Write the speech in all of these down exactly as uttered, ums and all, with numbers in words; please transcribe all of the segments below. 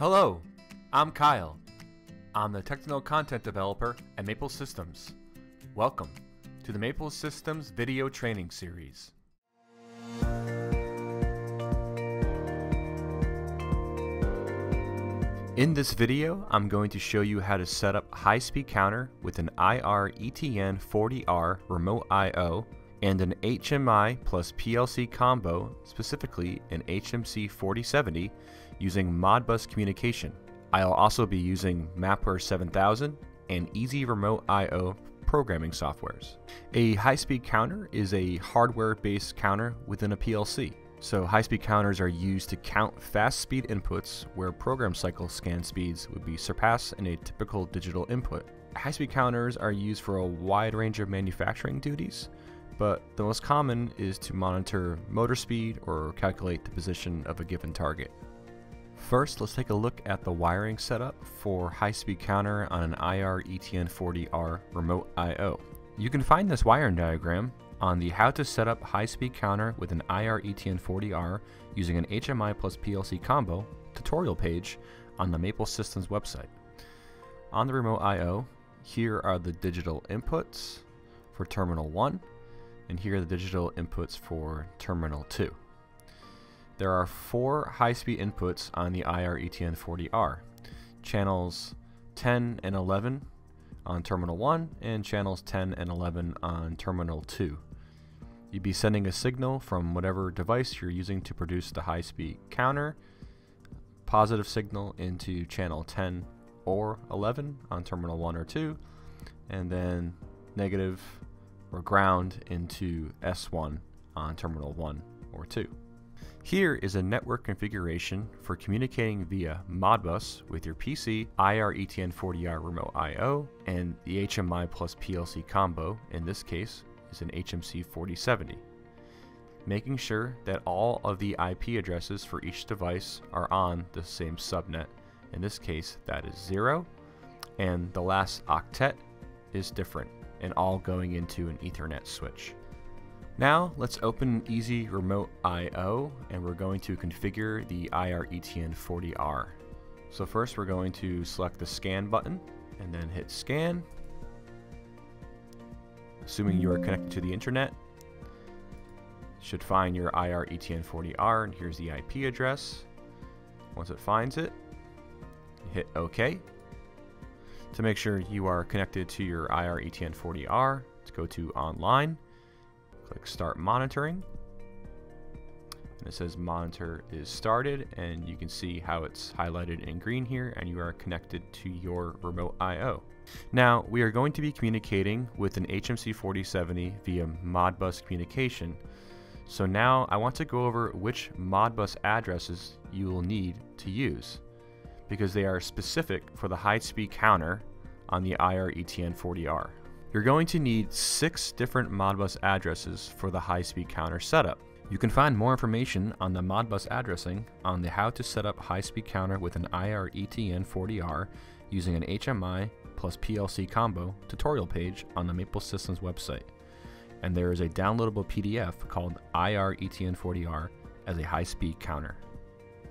Hello, I'm Kyle. I'm the Technical Content Developer at Maple Systems. Welcome to the Maple Systems Video Training Series. In this video, I'm going to show you how to set up high-speed counter with an i R E T N forty R remote I O and an H M I plus P L C combo, specifically an H M C forty seventy, using Modbus communication. I'll also be using MAPware seven thousand and Easy Remote I O programming softwares. A high-speed counter is a hardware-based counter within a P L C. So high-speed counters are used to count fast-speed inputs where program cycle scan speeds would be surpassed in a typical digital input. High-speed counters are used for a wide range of manufacturing duties, but the most common is to monitor motor speed or calculate the position of a given target. First, let's take a look at the wiring setup for high-speed counter on an i R E T N forty R remote I O. You can find this wiring diagram on the How to Set Up High-Speed Counter with an i R E T N forty R using an H M I plus P L C combo tutorial page on the Maple Systems website. On the remote I O, here are the digital inputs for terminal one, and here are the digital inputs for terminal two. There are four high-speed inputs on the i R E T N forty R, channels ten and eleven on terminal one and channels ten and eleven on terminal two. You'd be sending a signal from whatever device you're using to produce the high-speed counter, positive signal into channel ten or eleven on terminal one or two, and then negative or ground into S one on terminal one or two. Here is a network configuration for communicating via Modbus with your P C, i R E T N forty R remote I O, and the H M I plus P L C combo, in this case, is an H M C forty seventy. Making sure that all of the I P addresses for each device are on the same subnet. In this case, that is zero, and the last octet is different, and all going into an Ethernet switch. Now let's open Easy Remote I O and we're going to configure the i R E T N forty R. So first we're going to select the scan button and then hit scan, assuming you are connected to the internet. Should find your i R E T N forty R, and here's the I P address. Once it finds it, hit OK. To make sure you are connected to your i R E T N forty R, let's go to online. Click Start Monitoring, and it says Monitor is started, and you can see how it's highlighted in green here, and you are connected to your remote I O. Now, we are going to be communicating with an H M C forty seventy via Modbus communication, so now I want to go over which Modbus addresses you will need to use, because they are specific for the high-speed counter on the i R E T N forty R. You're going to need six different Modbus addresses for the high-speed counter setup. You can find more information on the Modbus addressing on the How to Set Up High-Speed Counter with an i R E T N forty R using an H M I plus P L C combo tutorial page on the Maple Systems website. And there is a downloadable P D F called i R E T N forty R as a high-speed counter.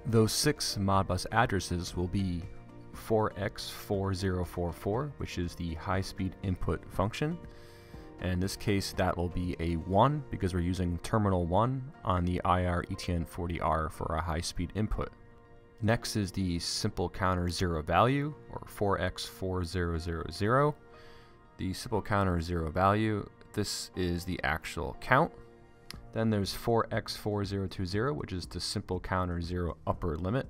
Those six Modbus addresses will be four X four zero four four, which is the high-speed input function, and in this case that will be a one because we're using terminal one on the i R E T N forty R for our high-speed input. Next is the simple counter zero value, or four X four zero zero zero. The simple counter zero value, this is the actual count. Then there's four X four zero two zero, which is the simple counter zero upper limit.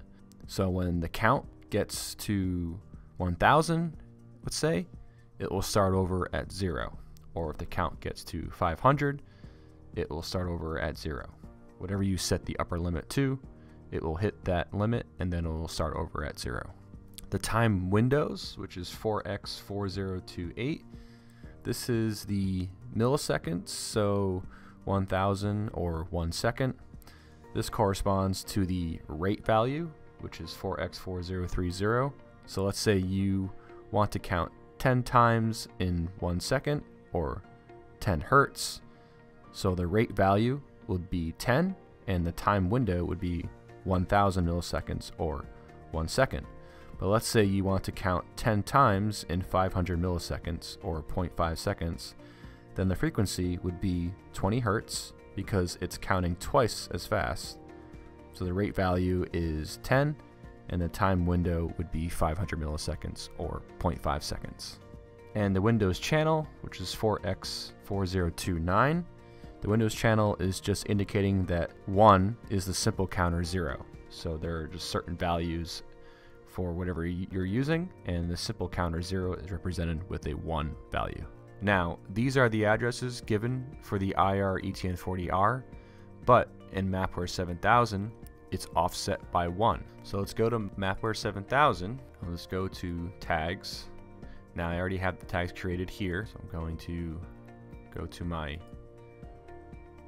So when the count gets to one thousand, let's say, it will start over at zero. Or if the count gets to five hundred, it will start over at zero. Whatever you set the upper limit to, it will hit that limit and then it will start over at zero. The time windows, which is four X four zero two eight, this is the milliseconds, so one thousand or one second. This corresponds to the rate value, which is four X four zero three zero. So let's say you want to count ten times in one second, or ten hertz. So the rate value would be ten, and the time window would be one thousand milliseconds, or one second. But let's say you want to count ten times in five hundred milliseconds or zero point five seconds, then the frequency would be twenty hertz because it's counting twice as fast. So the rate value is ten and the time window would be five hundred milliseconds or zero point five seconds. And the Windows channel, which is four X four zero two nine, the Windows channel is just indicating that one is the simple counter zero. So there are just certain values for whatever you're using, and the simple counter zero is represented with a one value. Now, these are the addresses given for the I R E T N forty R, but in MAPware seven thousand, it's offset by one. So let's go to MAPware seven thousand, let's go to tags. Now I already have the tags created here, so I'm going to go to my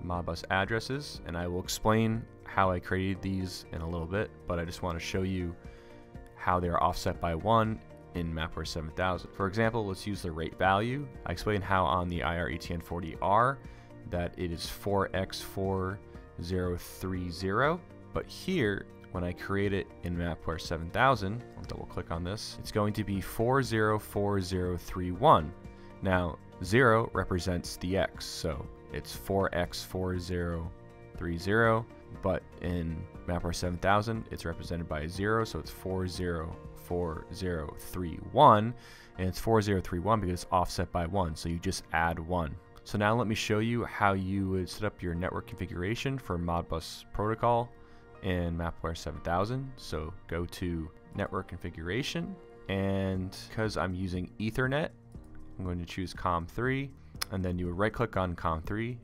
Modbus addresses, and I will explain how I created these in a little bit, but I just want to show you how they are offset by one in MAPware seven thousand. For example, let's use the rate value. I explained how on the I R E T N forty R that it is four X four zero three zero, but here when I create it in MAPware seven thousand, I'll double click on this, it's going to be four zero four zero three one. Now zero represents the X, so it's four X four zero three zero, but in MAPware seven thousand it's represented by a zero, so it's four zero four zero three one, and it's four zero three one because it's offset by one, so you just add one. So now let me show you how you would set up your network configuration for Modbus protocol in MAPware seven thousand. So go to network configuration, and because I'm using Ethernet, I'm going to choose COM three, and then you would right click on COM three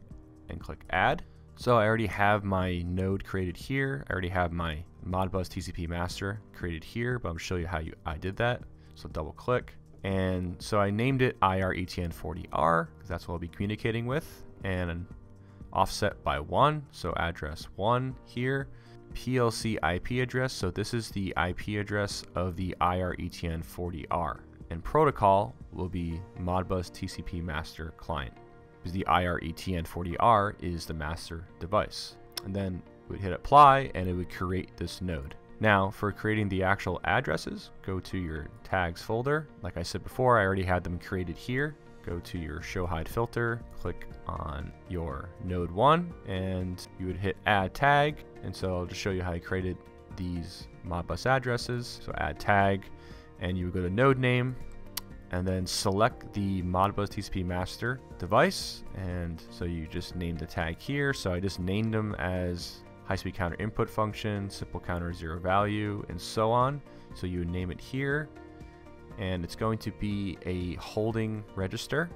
and click add. So I already have my node created here. I already have my Modbus T C P master created here, but I'm showing you how you, I did that. So double click. And so I named it I R E T N forty R because that's what I'll be communicating with, and offset by one. So address one here, P L C I P address. So this is the I P address of the I R E T N forty R, and protocol will be Modbus T C P master client, because the I R E T N forty R is the master device. And then we'd hit apply and it would create this node. Now for creating the actual addresses, go to your tags folder. Like I said before, I already had them created here. Go to your show hide filter, click on your node one, and you would hit add tag. And so I'll just show you how I created these Modbus addresses. So add tag, and you would go to node name, and then select the Modbus T C P master device. And so you just name the tag here. So I just named them as high-speed counter input function, simple counter zero value, and so on. So you would name it here, and it's going to be a holding register.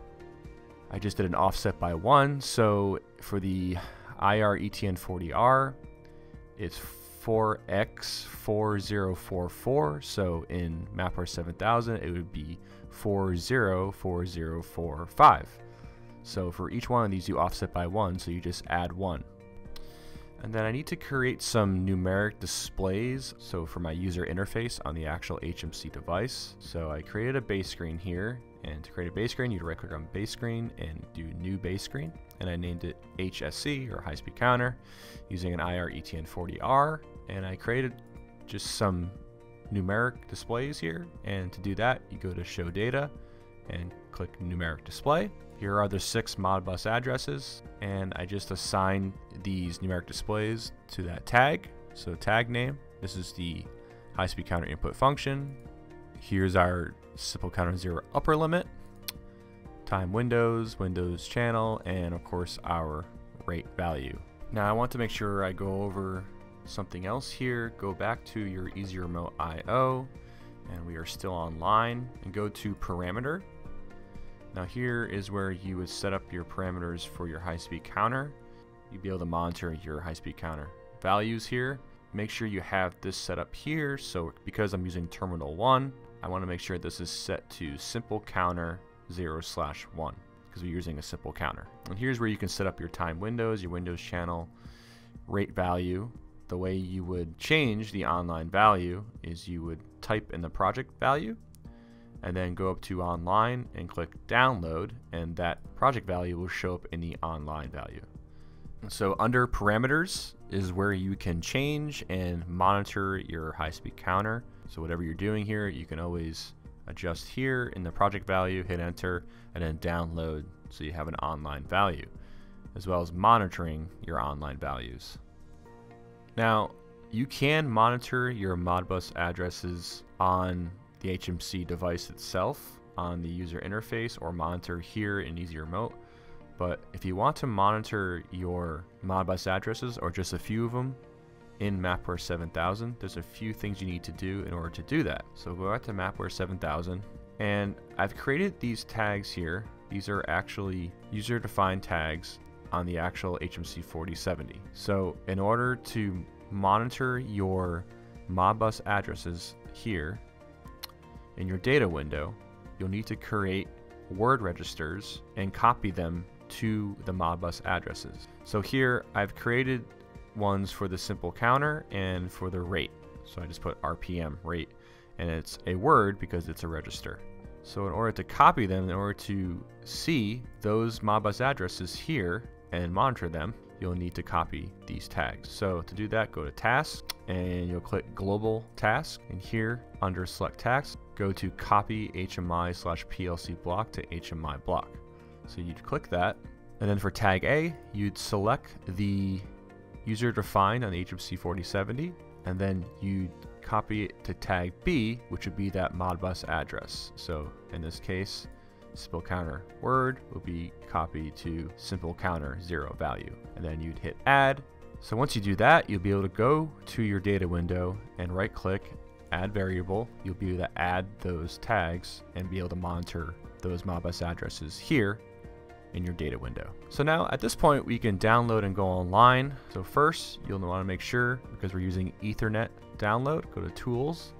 I just did an offset by one. So for the I R E T N forty R, it's four X four zero four four. So in MAPware seven thousand, it would be four zero four zero four five. So for each one of these, you offset by one. So you just add one. And then I need to create some numeric displays. So for my user interface on the actual H M C device. So I created a base screen here, and to create a base screen, you'd right click on base screen and do new base screen. And I named it H S C, or high speed counter, using an I R E T N forty R. And I created just some numeric displays here. And to do that, you go to show data and click numeric display. Here are the six Modbus addresses, and I just assign these numeric displays to that tag. So tag name, this is the high-speed counter input function. Here's our simple counter zero upper limit, time windows, windows channel, and of course our rate value. Now I want to make sure I go over something else here. Go back to your Easy Remote I O, and we are still online, and go to parameter. Now here is where you would set up your parameters for your high-speed counter. You'd be able to monitor your high-speed counter values here. Make sure you have this set up here. So because I'm using terminal one, I want to make sure this is set to simple counter zero slash one, because we're using a simple counter. And here's where you can set up your time windows, your windows channel, rate value. The way you would change the online value is you would type in the project value, and then go up to online and click download, and that project value will show up in the online value. So under parameters is where you can change and monitor your high-speed counter So whatever you're doing here, you can always adjust here in the project value, hit enter, and then download so you have an online value, as well as monitoring your online values. Now, you can monitor your Modbus addresses on the H M C device itself on the user interface, or monitor here in Easy Remote. But if you want to monitor your Modbus addresses, or just a few of them, in MAPware seven thousand, there's a few things you need to do in order to do that. So go back to MAPware seven thousand, and I've created these tags here. These are actually user-defined tags on the actual H M C forty seventy. So in order to monitor your Modbus addresses here in your data window, you'll need to create word registers and copy them to the Modbus addresses. So here I've created ones for the simple counter and for the rate. So I just put R P M rate, and it's a word because it's a register. So in order to copy them, in order to see those Modbus addresses here and monitor them, you'll need to copy these tags. So to do that, go to tasks, and you'll click global task, and here under select tasks, go to copy H M I slash P L C block to H M I block. So you'd click that, and then for tag A, you'd select the user defined on the H M C forty seventy, and then you copy it to tag B, which would be that Modbus address. So in this case, simple counter word will be copied to simple counter zero value, and then you'd hit add. So once you do that, you'll be able to go to your data window and right click, add variable. You'll be able to add those tags and be able to monitor those Modbus addresses here in your data window. So now at this point, we can download and go online. So first, you'll want to make sure, because we're using Ethernet download, go to Tools,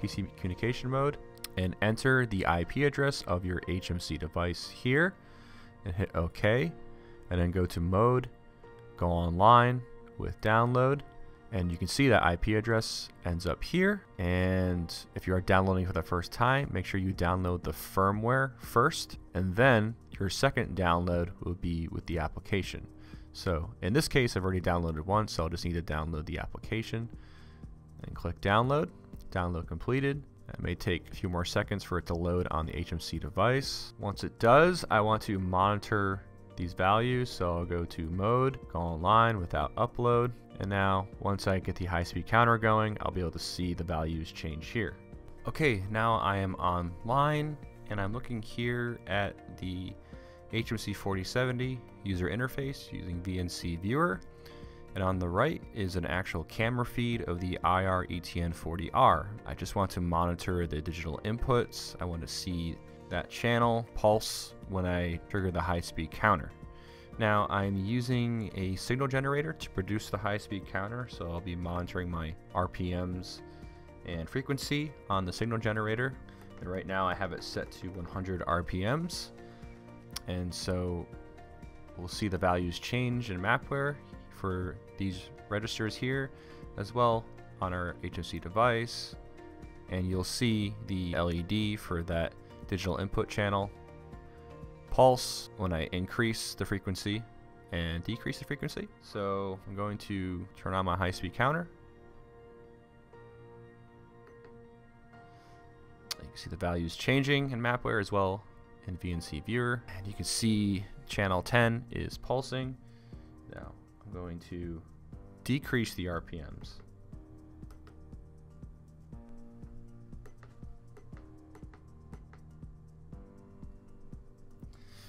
P C Communication Mode, and enter the I P address of your H M C device here, and hit OK, and then go to Mode, go online with Download, and you can see that I P address ends up here. And if you are downloading for the first time, make sure you download the firmware first, and then your second download will be with the application. So in this case, I've already downloaded one, so I'll just need to download the application and click download. Download completed. It may take a few more seconds for it to load on the H M C device. Once it does, I want to monitor these values, so I'll go to mode, go online without upload, and now once I get the high-speed counter going, I'll be able to see the values change here. Okay, now I am online, and I'm looking here at the H M C forty seventy user interface using V N C Viewer, and on the right is an actual camera feed of the I R E T N forty R. I just want to monitor the digital inputs. I want to see that channel pulse when I trigger the high-speed counter. Now I'm using a signal generator to produce the high-speed counter, so I'll be monitoring my R P Ms and frequency on the signal generator. And right now I have it set to one hundred R P Ms, and so we'll see the values change in MAPware for these registers here, as well on our H M C device, and you'll see the L E D for that digital input channel pulse when I increase the frequency and decrease the frequency. So I'm going to turn on my high-speed counter. You can see the values changing in MAPware as well in V N C Viewer, and you can see channel ten is pulsing. Now I'm going to decrease the R P Ms.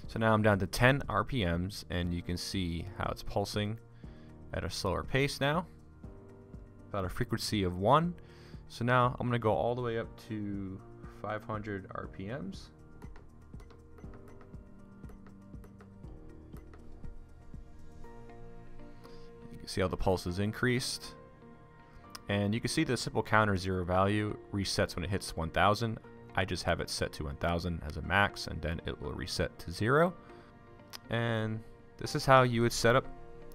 So now I'm down to ten R P Ms, and you can see how it's pulsing at a slower pace now, about a frequency of one. So now I'm going to go all the way up to five hundred R P Ms. You can see how the pulse is increased, and you can see the simple counter zero value resets when it hits one thousand. I just have it set to one thousand as a max, and then it will reset to zero. And this is how you would set up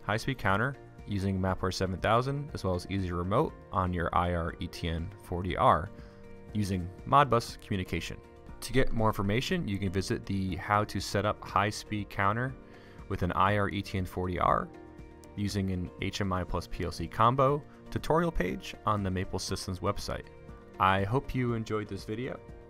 high-speed counter using MAPware seven thousand as well as Easy Remote on your I R E T N forty R using Modbus communication. To get more information, you can visit the how to set up high-speed counter with an I R E T N forty R using an H M I plus P L C combo tutorial page on the Maple Systems website. I hope you enjoyed this video,